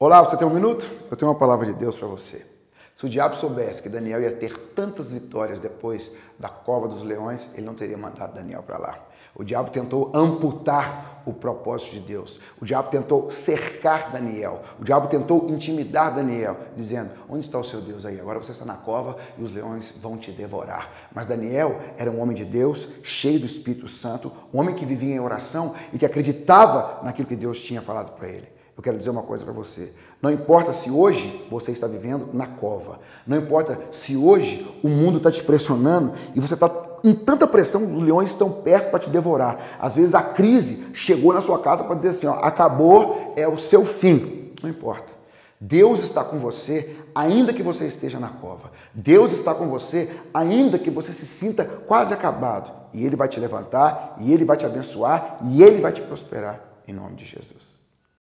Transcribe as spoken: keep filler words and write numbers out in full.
Olá, você tem um minuto? Eu tenho uma palavra de Deus para você. Se o diabo soubesse que Daniel ia ter tantas vitórias depois da cova dos leões, ele não teria mandado Daniel para lá. O diabo tentou amputar o propósito de Deus. O diabo tentou cercar Daniel. O diabo tentou intimidar Daniel, dizendo: onde está o seu Deus aí? Agora você está na cova e os leões vão te devorar. Mas Daniel era um homem de Deus, cheio do Espírito Santo, um homem que vivia em oração e que acreditava naquilo que Deus tinha falado para ele. Eu quero dizer uma coisa para você. Não importa se hoje você está vivendo na cova. Não importa se hoje o mundo está te pressionando e você está em tanta pressão, os leões estão perto para te devorar. Às vezes a crise chegou na sua casa para dizer assim, ó, acabou, é o seu fim. Não importa. Deus está com você, ainda que você esteja na cova. Deus está com você, ainda que você se sinta quase acabado. E Ele vai te levantar, e Ele vai te abençoar, e Ele vai te prosperar, em nome de Jesus.